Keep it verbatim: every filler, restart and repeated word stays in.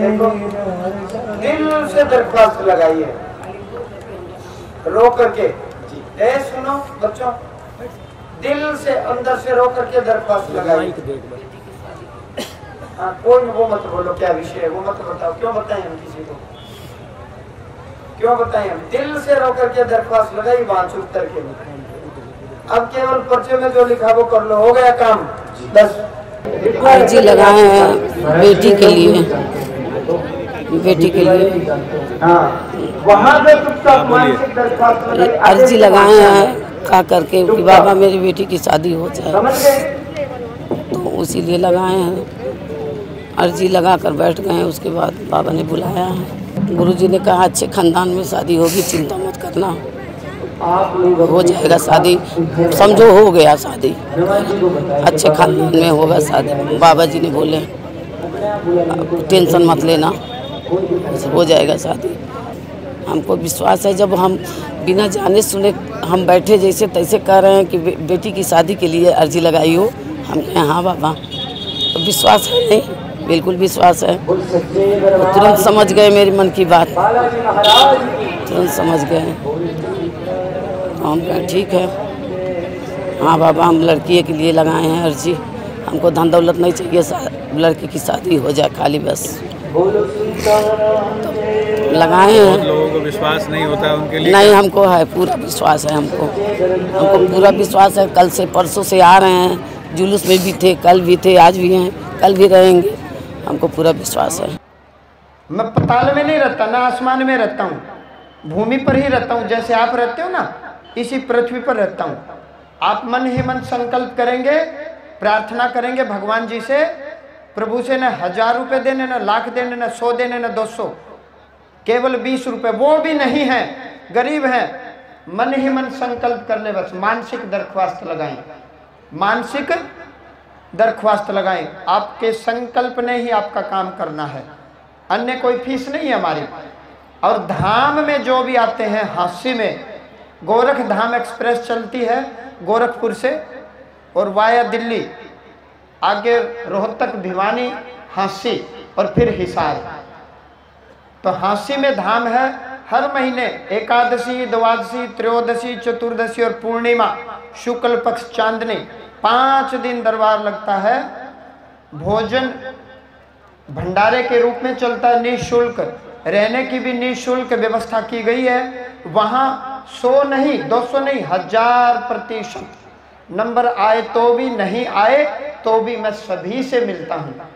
देखो दिल से दरख्वास्त लगाइए रो करके। ए सुनो बच्चों, दिल से अंदर से रो करके दरख्वास्त लगाइए। हाँ कोई वो मत बोलो क्या विषय है, वो मत बताओ, क्यों बताएं हम किसी को, क्यों बताएं हम। दिल से रो करके दरख्वास्त लगाई वहां चुपतर के। अब केवल पर्चे में जो लिखा वो कर लो, हो गया काम। बस अर्जी लगाए हैं बेटी के लिए, बेटी के लिए अर्जी लगाए हैं खा करके कि बाबा मेरी बेटी की शादी हो जाए, तो उसी लिए लगाए हैं। अर्जी लगा कर बैठ गए हैं, उसके बाद बाबा ने बुलाया है। गुरुजी ने कहा अच्छे खानदान में शादी होगी, चिंता मत करना, हो जाएगा शादी, समझो हो गया शादी, अच्छे खानदान में होगा शादी। बाबा जी ने बोले टेंशन मत लेना, हो जाएगा शादी। हमको विश्वास है, जब हम बिना जाने सुने हम बैठे जैसे तैसे कह रहे हैं कि बे, बेटी की शादी के लिए अर्जी लगाई हो, हम कहें हाँ बाबा, तो विश्वास है नहीं, बिल्कुल विश्वास है। तो तुरंत समझ गए मेरे मन की बात, तुरंत समझ गए। हम कहें ठीक है, हाँ बाबा हम लड़की के लिए लगाए हैं अर्जी, हमको धन दौलत नहीं चाहिए, लड़की की शादी हो जाए खाली बस। लगाए हैं, लोगों को विश्वास नहीं होता उनके लिए, नहीं हमको है, पूरा विश्वास है हमको, हमको पूरा विश्वास है। कल से परसों से आ रहे हैं, जुलूस में भी थे, कल भी थे, आज भी हैं, कल भी रहेंगे, हमको पूरा विश्वास है। मैं पताल में नहीं रहता, ना आसमान में रहता हूँ, भूमि पर ही रहता हूँ, जैसे आप रहते हो ना इसी पृथ्वी पर रहता हूं। आप मन ही मन संकल्प करेंगे, प्रार्थना करेंगे भगवान जी से, प्रभु से, न हजार रुपए देने, न लाख देने, न सौ देने, न दो सौ, केवल बीस रुपए, वो भी नहीं है, गरीब है। मन ही मन संकल्प करने, बस मानसिक दरख्वास्त लगाएं, मानसिक दरख्वास्त लगाएं। आपके संकल्प ने ही आपका काम करना है, अन्य कोई फीस नहीं है हमारी। और धाम में जो भी आते हैं, हांसी में गोरख धाम एक्सप्रेस चलती है गोरखपुर से, और वाया दिल्ली, आगे रोहतक, भिवानी, हांसी और फिर हिसार। तो हांसी में धाम है, हर महीने एकादशी, द्वादशी, त्रयोदशी, चतुर्दशी और पूर्णिमा, शुक्ल पक्ष चांदनी, पांच दिन दरबार लगता है। भोजन भंडारे के रूप में चलता है निःशुल्क, रहने की भी निःशुल्क व्यवस्था की गई है। वहाँ सौ नहीं, दो सौ नहीं, हजार प्रतिशत नंबर आए तो भी, नहीं आए तो भी, मैं सभी से मिलता हूँ।